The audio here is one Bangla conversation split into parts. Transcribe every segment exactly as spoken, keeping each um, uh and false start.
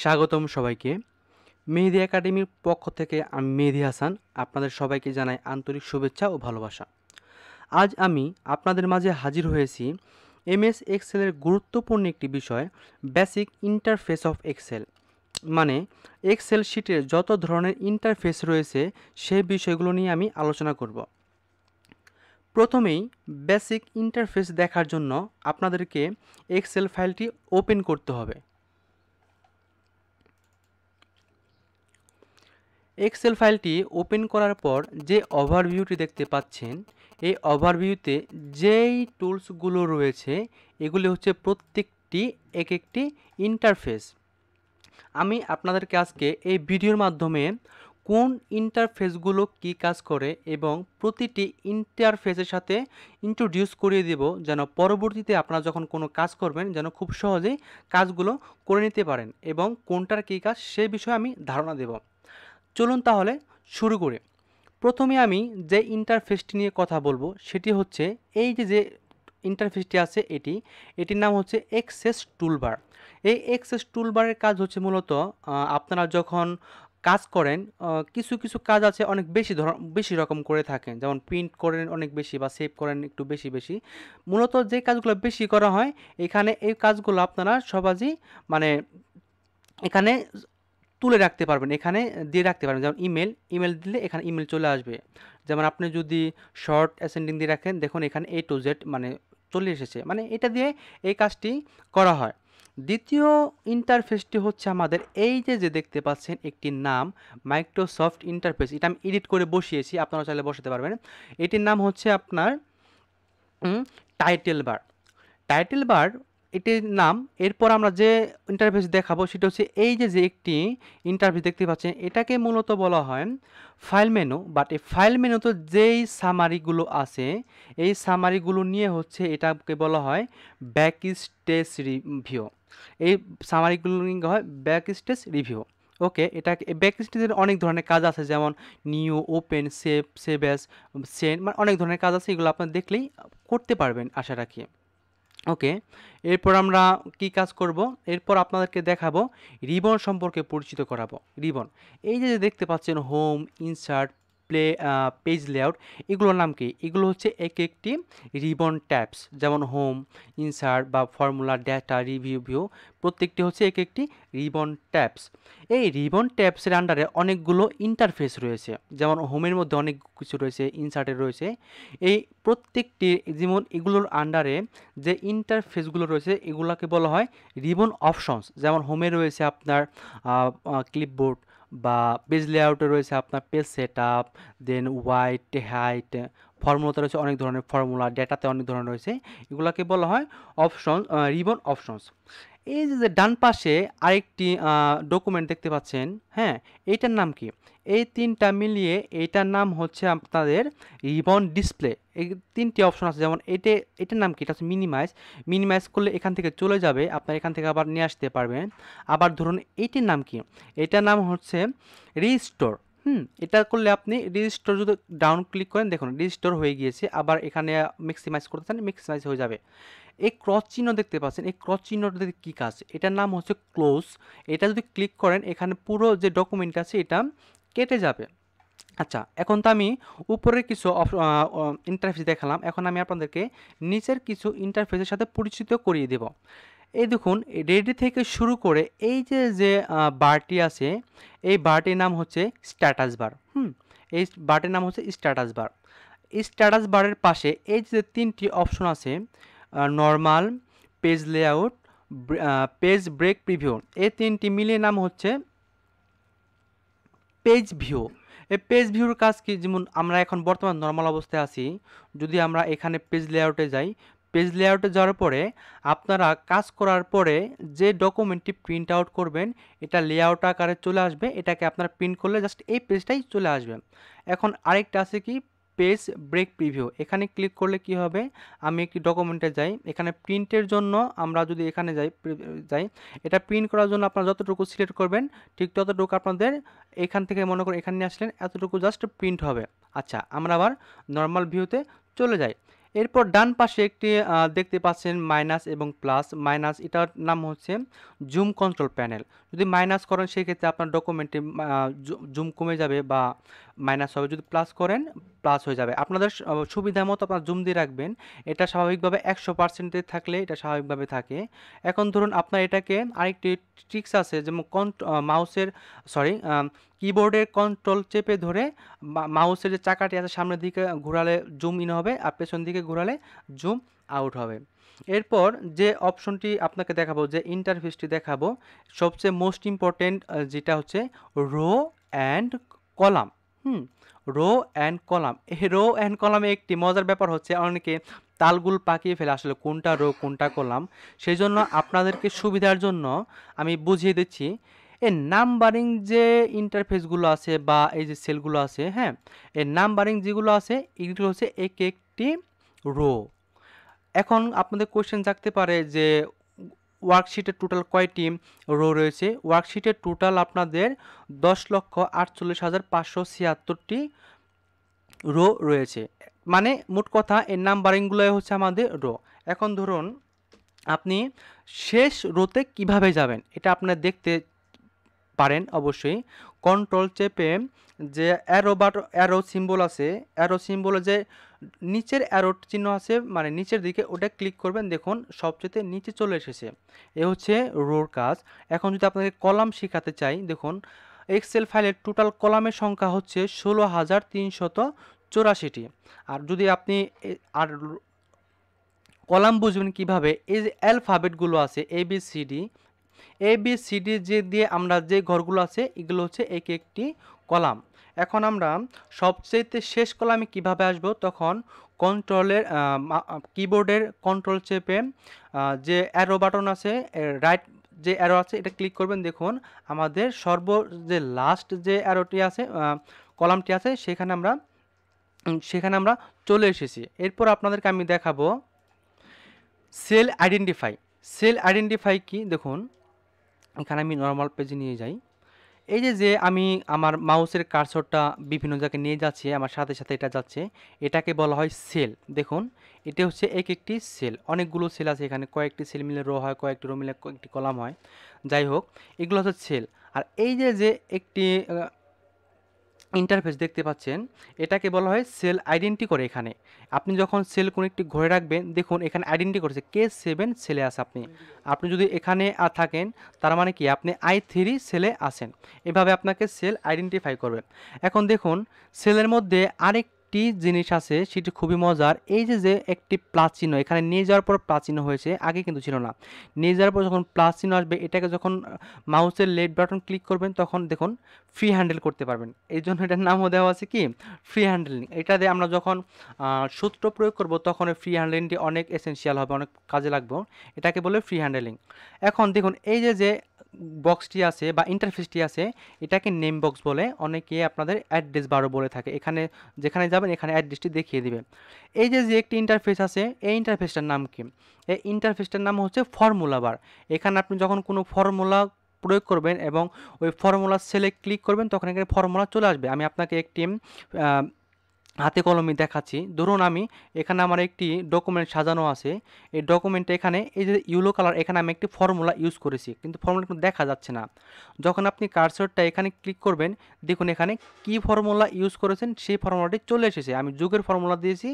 স্বাগতম সবাইকে মেহেদি একাডেমির পক্ষ থেকে আমি মেহেদি হাসান আপনাদের সবাইকে জানাই আন্তরিক শুভেচ্ছা ও ভালোবাসা। আজ আমি আপনাদের মাঝে হাজির হয়েছি এমএস এক্সেলের গুরুত্বপূর্ণ একটি বিষয় বেসিক ইন্টারফেস অফ এক্সেল, মানে এক্সেল শিটের যত ধরনের ইন্টারফেস রয়েছে সেই বিষয়গুলো নিয়ে আমি আলোচনা করব। প্রথমেই বেসিক ইন্টারফেস দেখার জন্য আপনাদেরকে এক্সেল ফাইলটি ওপেন করতে হবে। এক্সেল ফাইলটি ওপেন করার পর যে ওভারভিউটি দেখতে পাচ্ছেন এই ওভারভিউতে যেই টুলসগুলো রয়েছে এগুলি হচ্ছে প্রত্যেকটি এক একটি ইন্টারফেস। আমি আপনাদেরকে আজকে এই ভিডিওর মাধ্যমে কোন ইন্টারফেসগুলো কি কাজ করে এবং প্রতিটি ইন্টারফেসের সাথে ইন্ট্রোডিউস করিয়ে দেব, যেন পরবর্তীতে আপনারা যখন কোনো কাজ করবেন যেন খুব সহজেই কাজগুলো করে নিতে পারেন এবং কোনটার কী কাজ সে বিষয়ে আমি ধারণা দেব। চলুন তাহলে শুরু করি। প্রথমে আমি যে ইন্টারফেসটি নিয়ে কথা বলবো সেটি হচ্ছে এই যে যে ইন্টারফেসটি আছে এটি এটির নাম হচ্ছে এক্সেস টুলবার। এই এক্সেস টুলবারের কাজ হচ্ছে মূলত আপনারা যখন কাজ করেন কিছু কিছু কাজ আছে অনেক বেশি ধর বেশি রকম করে থাকেন, যেমন প্রিন্ট করেন অনেক বেশি বা সেভ করেন একটু বেশি বেশি। মূলত যে কাজগুলো বেশি করা হয় এখানে এই কাজগুলো আপনারা সবাই মানে এখানে তুলে রাখতে পারবেন, এখানে দিয়ে রাখতে পারবেন। যেমন ইমেল ইমেল দিলে এখানে ইমেল চলে আসবে। যেমন আপনি যদি শর্ট অ্যাসেন্ডিং দিয়ে রাখেন দেখুন এখানে এ টু জেড মানে চলে এসেছে, মানে এটা দিয়ে এই কাজটি করা হয়। দ্বিতীয় ইন্টারফেসটি হচ্ছে আমাদের এই যে যে দেখতে পাচ্ছেন একটি নাম মাইক্রোসফট ইন্টারফেস, এটা আমি এডিট করে বসিয়েছি, আপনারা চাইলে বসাতে পারবেন। এটির নাম হচ্ছে আপনার টাইটেল বার। টাইটেল বার এটির নাম। এরপর আমরা যে ইন্টারফেস দেখাবো সেটা হচ্ছে এই যে যে একটি ইন্টারফেস দেখতে পাচ্ছেন এটাকে মূলত বলা হয় ফাইল মেনু। বাট এই ফাইল মেনুতে যেই সামারিগুলো আছে এই সামারিগুলো নিয়ে হচ্ছে এটাকে বলা হয় ব্যাকস্টেজ রিভিউ। এই সামারিগুলো নিয়ে হয় ব্যাকস্টেজ রিভিউ। ওকে, এটা ব্যাকস্টেজের অনেক ধরনের কাজ আছে, যেমন new, open, save, save as, send, মানে অনেক ধরনের কাজ আছে, এগুলো আপনারা দেখলেই করতে পারবেন আশা রাখি। ওকে, এরপর আমরা কি কাজ করব, এরপর আপনাদেরকে দেখাবো রিবন সম্পর্কে পরিচিত করাবো। রিবন এই যে দেখতে পাচ্ছেন home, insert, play, page layout, এগুলোর নাম কি? এগুলো হচ্ছে এক একটি রিবন ট্যাবস, যেমন হোম, ইনসার্ট বা ফর্মুলা, ডেটা, রিভিউ, ভিউ, প্রত্যেকটি হচ্ছে এক একটি রিবন ট্যাবস। এই রিবন ট্যাবসের আন্ডারে অনেকগুলো ইন্টারফেস রয়েছে, যেমন হোমের মধ্যে অনেক কিছু রয়েছে, ইনসার্টে রয়েছে। এই প্রত্যেকটি যেমন এগুলোর আন্ডারে যে ইন্টারফেসগুলো রয়েছে এগুলোকে বলা হয় রিবন অপশনস। যেমন হোমে রয়েছে আপনার ক্লিপবোর্ড বা পেজ লেআউটে রয়েছে আপনার page set up, then white, height, ফর্মুলাতে রয়েছে অনেক ধরনের ফর্মুলা, ডেটাতে অনেক ধরনের রয়েছে, এগুলোকে বলা হয় অপশন রিবন অপশনস। এই যে ডান পাশে আরেকটি ডকুমেন্ট দেখতে পাচ্ছেন, হ্যাঁ, এইটার নাম কি? এই তিনটা মিলিয়ে এইটার নাম হচ্ছে আপনাদের রিবন ডিসপ্লে। এই তিনটি অপশন আছে, যেমন এটে এটার নাম কি? এটা হচ্ছে মিনিমাইজ। মিনিমাইজ করলে এখান থেকে চলে যাবে, আপনার এখান থেকে আবার নিয়ে আসতে পারবেন। আবার ধরুন এইটির নাম কি? এটার নাম হচ্ছে রিস্টোর। হুম, এটা করলে আপনি রেজিস্টার যদি ডাউন ক্লিক করেন দেখুন রেজিস্টার হয়ে গিয়েছে। আবার এখানে ম্যাক্সিমাইজ করতে চান ম্যাক্সিমাইজ হয়ে যাবে। এই ক্রস চিহ্ন দেখতে পাচ্ছেন, এই ক্রস চিহ্নটা কী কাজ? এটার নাম হচ্ছে ক্লোজ। এটা যদি ক্লিক করেন এখানে পুরো যে ডকুমেন্ট আছে এটা কেটে যাবে। আচ্ছা, এখন তো আমি উপরের কিছু ইন্টারফেস দেখালাম, এখন আমি আপনাদেরকে নিচের কিছু ইন্টারফেসের সাথে পরিচিত করিয়ে দেব। এই দেখুন রেডি থেকে শুরু করে এই যে যে বারটি আছে এই বারটির নাম হচ্ছে স্ট্যাটাস বার। হুম, এই বারটির নাম হচ্ছে স্ট্যাটাস বার। স্ট্যাটাস বারের পাশে এই যে তিনটি অপশন আছে normal, page layout, page break, preview, এই তিনটি মিলিয়ে নাম হচ্ছে পেজ ভিউ। এই পেজ ভিউর কাজ কি? যেমন আমরা এখন বর্তমান নর্মাল অবস্থায় আছি, যদি আমরা এখানে পেজ লেআউটে যাই, পেজ লেআউটে যাওয়ার পরে আপনারা কাজ করার পরে যে ডকুমেন্টটি প্রিন্ট আউট করবেন এটা লেআউট আকারে চলে আসবে, এটাকে আপনারা প্রিন্ট করলে জাস্ট এই পেজটাই চলে আসবেন। এখন আরেকটা আছে কি পেজ ব্রেক প্রিভিউ, এখানে ক্লিক করলে কি হবে? আমি একটি ডকুমেন্টে যাই, এখানে প্রিন্টের জন্য আমরা যদি এখানে যাই যাই এটা প্রিন্ট করার জন্য আপনারা যতটুকু সিলেক্ট করবেন ঠিক ততটুকু আপনাদের এখান থেকে মনে করেন এখানে আসলেন এতটুকু জাস্ট প্রিন্ট হবে। আচ্ছা, আমরা আবার নর্মাল ভিউতে চলে যাই। এরপর ডান পাশে একটি দেখতে পাচ্ছেন মাইনাস এবং প্লাস। মাইনাস এটার নাম হচ্ছে জুম কন্ট্রোল প্যানেল। যদি মাইনাস করেন সেক্ষেত্রে আপনার ডকুমেন্টে জুম কমে যাবে বা মাইনাস হবে, যদি প্লাস করেন প্লাস হয়ে যাবে। আপনাদের সুবিধা মতো আপনার জুম দিয়ে রাখবেন। এটা স্বাভাবিকভাবে একশো পার্সেন্টে থাকলে এটা স্বাভাবিকভাবে থাকে। এখন ধরুন আপনার এটাকে আরেকটি ট্রিক্স আছে, যেমন কন্ট মাউসের সরি কিবোর্ডের কন্ট্রোল চেপে ধরে মাউসের যে চাকাটি আছে সামনের দিকে ঘোরালে জুম ইন হবে আর পেছন দিকে ঘোরালে জুম আউট হবে। এরপর যে অপশনটি আপনাকে দেখাবো, যে ইন্টারফেসটি দেখাবো, সবচেয়ে মোস্ট ইম্পর্টেন্ট যেটা হচ্ছে row and column. Hmm row and column. এই রো অ্যান্ড কলামে একটি মজার ব্যাপার হচ্ছে অনেকে তালগুল পাকিয়ে ফেলে আসলে কোনটা রো কোনটা কলাম। সেই জন্য আপনাদেরকে সুবিধার জন্য আমি বুঝিয়ে দিচ্ছি। এই নাম্বারিং যে ইন্টারফেসগুলো আছে বা এই যে সেলগুলো আছে, হ্যাঁ এই নাম্বারিং যেগুলো আছে এগুলো হচ্ছে এক একটি রো। এখন আপনাদের কোয়েশ্চেন জাগতে পারে যে ওয়ার্কশিটের টোটাল কয়টি রো রয়েছে? ওয়ার্কশিটের টোটাল আপনাদের দশ লক্ষ আটচল্লিশ হাজার পাঁচশো ছিয়াত্তরটি রো রয়েছে। মানে মোট কথা এই নাম্বারিংগুলোই হচ্ছে আমাদের রো। এখন ধরুন আপনি শেষ রোতে কিভাবে যাবেন এটা আপনার দেখতে পারেন। অবশ্যই কন্ট্রোল চেপে যে অ্যারো বাট অ্যারো সিম্বল আছে, অ্যারো সিম্বলে যে নিচের অ্যারো চিহ্ন আছে মানে নিচের দিকে, ওটা ক্লিক করবেন। দেখুন সবচেয়ে নিচে চলে এসেছে। এ হচ্ছে রোর কাজ। এখন যদি আপনাদের কলাম শেখাতে চাই, দেখুন এক্সেল ফাইলের টোটাল কলামের সংখ্যা হচ্ছে ষোলো হাজার তিনশত চৌরাশিটি। আর যদি আপনি আর কলাম বুঝবেন কিভাবে, এই যে অ্যালফাবেটগুলো আছে A B C D, A B C D যে দিয়ে আমরা যে ঘরগুলো আছে এগুলো হচ্ছে এক একটি কলাম। এখন আমরা সবচেয়ে শেষ কলামে কিভাবে আসব, তখন কন্ট্রোলের কিবোর্ডের কন্ট্রোল চেপে যে অ্যারো বাটন আছে রাইট যে অ্যারো আছে এটা ক্লিক করবেন। দেখুন আমাদের সর্ব যে লাস্ট যে অ্যারোটি আছে কলামটি আছে সেখানে আমরা সেখানে আমরা চলে এসেছি। এরপর আপনাদেরকে আমি দেখাবো সেল আইডেন্টিফাই। সেল আইডেন্টিফাই কি, দেখুন এখানে আমি নর্মাল পেজে নিয়ে যাই। এই যে যে আমি আমার মাউসের কার্সরটা বিভিন্ন জায়গায় নিয়ে যাচ্ছি, আমার সাথে সাথে এটা যাচ্ছে, এটাকে বলা হয় সেল। দেখুন এটা হচ্ছে এক একটি সেল, অনেকগুলো সেল আছে এখানে, কয়েকটি সেল মিলে রো হয়, কয়েকটি রো মিলে কয়েকটি কলাম হয়। যাই হোক এগুলো হচ্ছে সেল। আর এই যে যে একটি ইন্টারফেস দেখতে পাচ্ছেন এটাকে বলা হয় সেল আইডেন্টি করে। এখানে আপনি যখন সেল কোনো একটি ঘরে রাখবেন, দেখুন এখানে আইডেন্টি করেছে কে সেভেন সেলে আছে। আপনি আপনি যদি এখানে থাকেন তার মানে কি আপনি আই থ্রি সেলে আছেন। এভাবে আপনাকে সেল আইডেন্টিফাই করবেন। এখন দেখুন সেলের মধ্যে আরেকটি জিনিস আছে সেটি খুবই মজার। এই যে যে একটি প্লাস চিহ্ন এখানে নিয়ে যাওয়ার পর প্লাস চিহ্ন হয়েছে, আগে কিন্তু ছিল না। নিয়ে যাওয়ার পর যখন প্লাস চিহ্ন আসবে এটাকে যখন মাউসের লেফট বাটন ক্লিক করবেন তখন দেখুন ফ্রি হ্যান্ডেল করতে পারবেন। এই জন্য এটার নামও দেওয়া আছে কি ফ্রি হ্যান্ডেলিং। এটা দিয়ে আমরা যখন সূত্র প্রয়োগ করব তখন ফ্রি হ্যান্ডেলিংটি অনেক এসেন্সিয়াল হবে, অনেক কাজে লাগবে। এটাকে বলে ফ্রি হ্যান্ডেলিং। এখন দেখুন এই যে যে বক্সটি আছে বা ইন্টারফেসটি আছে এটাকে নেম বক্স বলে, অনেকে আপনাদের অ্যাড্রেস বারও বলে থাকে। এখানে যেখানে যাবেন এখানে অ্যাড্রেসটি দেখিয়ে দিবে। এই যে যে একটি ইন্টারফেস আছে এই ইন্টারফেসটার নাম কি, এই ইন্টারফেসটার নাম হচ্ছে ফর্মুলা বার। এখানে আপনি যখন কোনো ফর্মুলা প্রয়োগ করবেন এবং ওই ফর্মুলা সেলে ক্লিক করবেন তখন এখানে ফর্মুলা চলে আসবে। আমি আপনাকে একটি হাতে কলমে দেখাচ্ছি। ধরুন আমি এখানে আমার একটি ডকুমেন্ট সাজানো আছে, এই ডকুমেন্টে এখানে এই যে ইউলো কালার এখানে আমি একটি ফর্মুলা ইউজ করেছি, কিন্তু ফর্মুলা কিন্তু দেখা যাচ্ছে না। যখন আপনি কার্সারটা এখানে ক্লিক করবেন দেখুন এখানে কি ফর্মুলা ইউজ করেছেন সেই ফর্মুলাটি চলে এসেছে। আমি যোগের ফর্মুলা দিয়েছি,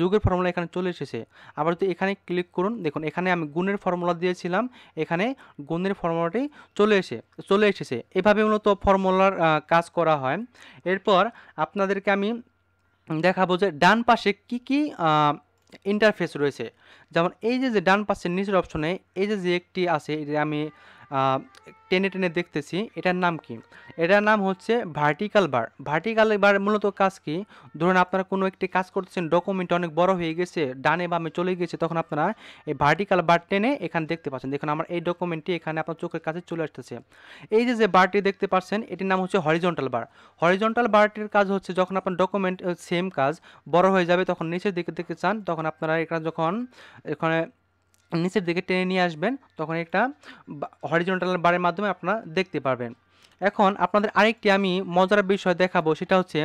যোগের ফর্মুলা এখানে চলে এসেছে। আবার যদি এখানে ক্লিক করুন দেখুন এখানে আমি গুণের ফর্মুলা দিয়েছিলাম, এখানে গুণের ফর্মুলাটি চলে এসে চলে এসেছে। এভাবে মূলত ফর্মুলার কাজ করা হয়। এরপর আপনাদেরকে আমি দেখাবো যে ডান পাশে কি কি ইন্টারফেস রয়েছে। যেমন এই যে যে ডান পাশের নিচের অপশনে এই যে যে একটি আছে, এটা আমি টেনে টেনে দেখতেছি, এটার নাম কি, এটার নাম হচ্ছে ভার্টিক্যাল বার। ভার্টিক্যাল বার মূলত কাজ কি, ধরুন আপনারা কোনো একটি কাজ করতেছেন, ডকুমেন্ট অনেক বড় হয়ে গেছে, ডানে বামে চলে গেছে, তখন আপনারা এই ভার্টিক্যাল বার টেনে এখানে দেখতে পাচ্ছেন। দেখুন আমার এই ডকুমেন্টটি এখানে আপনার চোখের কাছে চলে আসতেছে। এই যে যে বারটি দেখতে পাচ্ছেন এটির নাম হচ্ছে হরিজন্টাল বার। হরিজন্টাল বারটির কাজ হচ্ছে যখন আপনার ডকুমেন্ট সেম কাজ বড় হয়ে যাবে তখন নিচের দিকে দেখতে চান, তখন আপনারা এখানে যখন এখানে নিচের দিকে টেনে নিয়ে আসবেন তখন একটা হরিজন্টাল বারের মাধ্যমে আপনারা দেখতে পারবেন। এখন আপনাদের আরেকটি আমি মজার বিষয় দেখাবো, সেটা হচ্ছে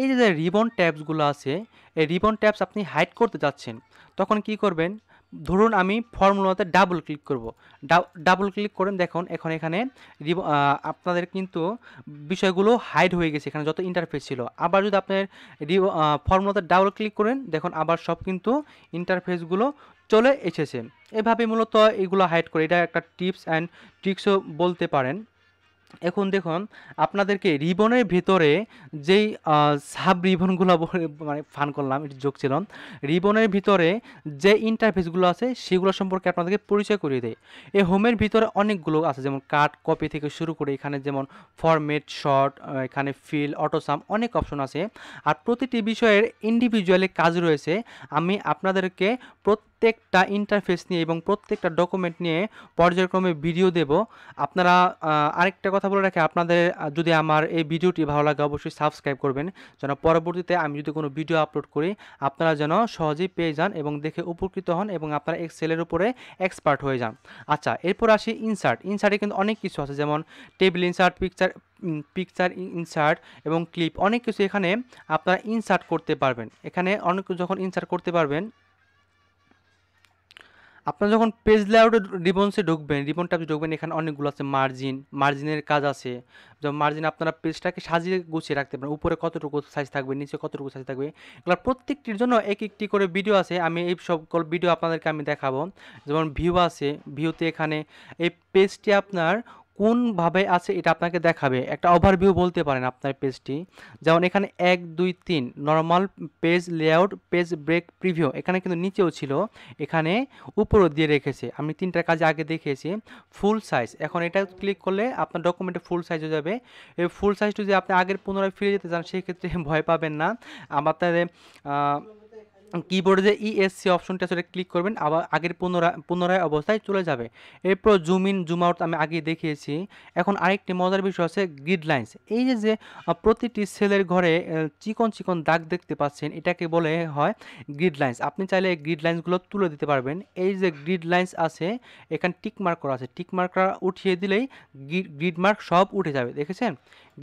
এই যে রিবন ট্যাবসগুলো আছে, এই রিবন ট্যাবস আপনি হাইড করতে যাচ্ছেন, তখন কি করবেন, ধরুন আমি ফর্মুলাতে ডাবল ক্লিক করব, ডাবল ক্লিক করেন, দেখুন এখন এখানে আপনাদের কিন্তু বিষয়গুলো হাইড হয়ে গেছে, এখানে যত ইন্টারফেস ছিল। আবার যদি আপনার ফর্মুলাতে ডাবল ক্লিক করেন, দেখুন আবার সব কিন্তু ইন্টারফেসগুলো চলে এসেছে। এভাবে মূলত এগুলো হাইড করে, এটা একটা টিপস অ্যান্ড ট্রিক্সও বলতে পারেন। এখন দেখুন আপনাদেরকে রিবনের ভিতরে যেই সাব রিবনগুলো, মানে ফান করলাম, এটি যোগ ছিল, রিবনের ভিতরে যে ইন্টারফেসগুলো আছে সেগুলো সম্পর্কে আপনাদেরকে পরিচয় করিয়ে দেয়। এই হোমের ভিতরে অনেকগুলো আছে, যেমন কাট কপি থেকে শুরু করে এখানে যেমন ফরম্যাট, শর্ট, এখানে ফিল, অটোসাম, অনেক অপশন আছে। আর প্রতিটি বিষয়ের ইন্ডিভিজুয়ালি কাজ রয়েছে। আমি আপনাদেরকে প্রত্যেকটা ইন্টারফেস নিয়ে এবং প্রত্যেকটা ডকুমেন্ট নিয়ে পর্যায়ক্রমে ভিডিও দেব। আপনারা আরেকটা কথা বলে রাখি, আপনাদের যদি আমার এই ভিডিওটি ভালো লাগে অবশ্যই সাবস্ক্রাইব করবেন, যেন পরবর্তীতে আমি যদি কোনো ভিডিও আপলোড করি আপনারা যেন সহজেই পেয়ে যান এবং দেখে উপকৃত হন এবং আপনারা এক্সেলের উপরে এক্সপার্ট হয়ে যান। আচ্ছা, এরপর আসি ইনসার্ট। ইনসার্টে কিন্তু অনেক কিছু আছে, যেমন table insert, picture picture insert এবং ক্লিপ, অনেক কিছু এখানে আপনারা ইনসার্ট করতে পারবেন। এখানে অনেক যখন ইনসার্ট করতে পারবেন, আপনারা যখন পেজ লেআউটে রিবনসে ঢুকবেন, রিবন ট্যাবে ঢুকবেন, এখানে অনেকগুলো আছে মার্জিন, মার্জিনের কাজ আছে। যেমন মার্জিন আপনারা পেজটাকে সাজিয়ে গুছিয়ে রাখতে পারেন, উপরে কতটুকু সাইজ থাকবে, নিচে কতটুকু সাইজ থাকবে, এগুলো প্রত্যেকটির জন্য এক একটি করে ভিডিও আছে। আমি এই সকল ভিডিও আপনাদেরকে আমি দেখাবো। যেমন ভিউ আছে, ভিউতে এখানে এই পেজটি আপনার কোনভাবে আছে এটা আপনাকে দেখাবে, একটা ওভারভিউ বলতে পারেন আপনার পেজটি। যেমন এখানে এক দুই তিন normal, page layout, page break, preview, এখানে কিন্তু নিচেও ছিল, এখানে উপরও দিয়ে রেখেছে, আমি তিনটা কাজ আগে দেখিয়েছি। ফুল সাইজ, এখন এটা ক্লিক করলে আপনার ডকুমেন্টে ফুল সাইজ হয়ে যাবে। এই ফুল সাইজটি যদি আপনি আগের পুনরায় ফিরে যেতে চান সেক্ষেত্রে ভয় পাবেন না, আমাদের কিবোর্ডে যে ইএসসি অপশনটা সেটা ক্লিক করবেন, আবার আগের পুনরায় পুনরায় অবস্থায় চলে যাবে। এরপর জুম ইন, জুম আউট আমি আগে দেখিয়েছি। এখন আরেকটি মজার বিষয় আছে গ্রিড লাইনস। এই যে যে প্রতিটি সেলের ঘরে চিকন চিকন দাগ দেখতে পাচ্ছেন, এটাকে বলে হয় গ্রিড লাইনস। আপনি চাইলে এই গ্রিড লাইনসগুলো তুলে দিতে পারবেন। এই যে গ্রিড লাইনস আছে, এখানে টিকমার্ক করা আছে, টিকমার্ক উঠিয়ে দিলেই গ্রিড মার্ক সব উঠে যাবে। দেখেছেন,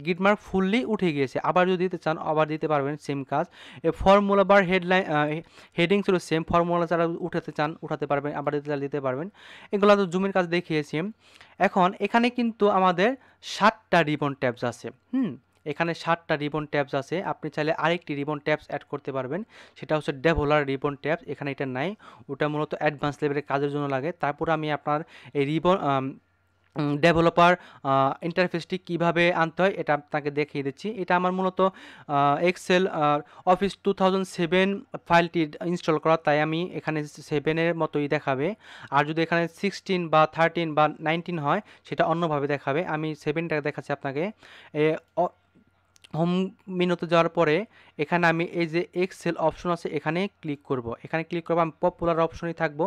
গ্রিড মার্ক ফুললি উঠে গিয়েছে। আবার যদি দিতে চান আবার দিতে পারবেন, সেম কাজ। এ ফর্মুলা বার, হেডলাইন, হেডিং ছিল সেম, ফর্মুলা যারা উঠাতে চান উঠাতে পারবেন, আবার দিতে চান দিতে পারবেন। এগুলো তো জুমের কাজ দেখিয়েছি। এখন এখানে কিন্তু আমাদের সাতটা রিবন ট্যাবস আছে। হুম এখানে সাতটা রিবন ট্যাবস আছে। আপনি চাইলে আরেকটি রিবন ট্যাবস অ্যাড করতে পারবেন, সেটা হচ্ছে ডেভেলপার রিবন ট্যাবস। এখানে এটা নাই, ওটা মূলত অ্যাডভান্স লেভেলের কাজের জন্য লাগে। তারপর আমি আপনার এই রিবন ডেভেলপার ইন্টারফেসটি কীভাবে আনতে হয় এটা আপনাকে দেখিয়ে দিচ্ছি। এটা আমার মূলত excel office two thousand seven ফাইলটি ইনস্টল করা, তাই আমি এখানে সেভেনের মতোই দেখাবে। আর যদি এখানে সিক্সটিন বা থার্টিন বা নাইনটিন হয় সেটা অন্যভাবে দেখাবে। আমি সেভেনটা দেখাচ্ছি আপনাকে। হোম মেনুতে যাওয়ার পরে এখানে আমি এই যে এক্সেল অপশন আছে এখানে ক্লিক করব। এখানে ক্লিক করব, আমি পপুলার অপশনেই থাকব।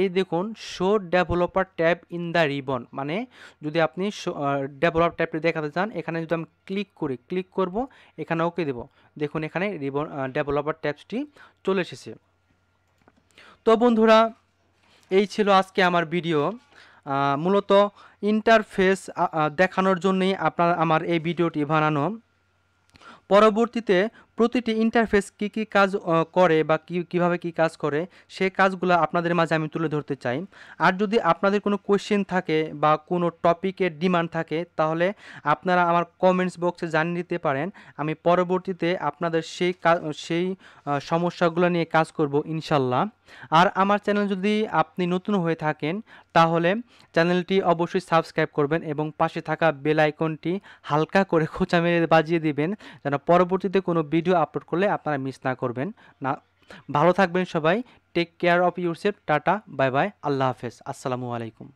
এই দেখুন show developer tab in the ribbon, মানে যদি আপনি ডেভেলপার ট্যাবটি দেখাতে চান এখানে যদি আমি ক্লিক করি, ক্লিক করব, এখানে ওকে দেব, দেখুন এখানে রিবন ডেভেলপার ট্যাবসটি চলে এসেছে। তো বন্ধুরা, এই ছিল আজকে আমার ভিডিও। মূলত ইন্টারফেস দেখানোর জন্যই আপনার আমার এই ভিডিওটি বানানো। পরবর্তীতে প্রতিটি ইন্টারফেস কি কি কাজ করে বা কিভাবে কি কাজ করে সেই কাজগুলো আপনাদের মাঝে আমি তুলে ধরতে চাই। আর যদি আপনাদের কোনো কোয়েশ্চেন থাকে বা কোনো টপিকের ডিমান্ড থাকে তাহলে আপনারা আমার কমেন্টস বক্সে জানিয়ে দিতে পারেন। আমি পরবর্তীতে আপনাদের সেই সেই সমস্যাগুলো নিয়ে কাজ করব ইনশাল্লাহ। আর আমার চ্যানেল যদি আপনি নতুন হয়ে থাকেন তাহলে চ্যানেলটি অবশ্যই সাবস্ক্রাইব করবেন এবং পাশে থাকা বেল আইকনটি হালকা করে খোঁচা মেরে বাজিয়ে দিবেন, যেন পরবর্তীতে কোনো ভিডিও আপলোড করলে আপনারা মিস না করবেন। না ভালো থাকবেন সবাই, take care of yourself, tata, bye bye, আল্লাহ হাফেজ, আসসালামু আলাইকুম।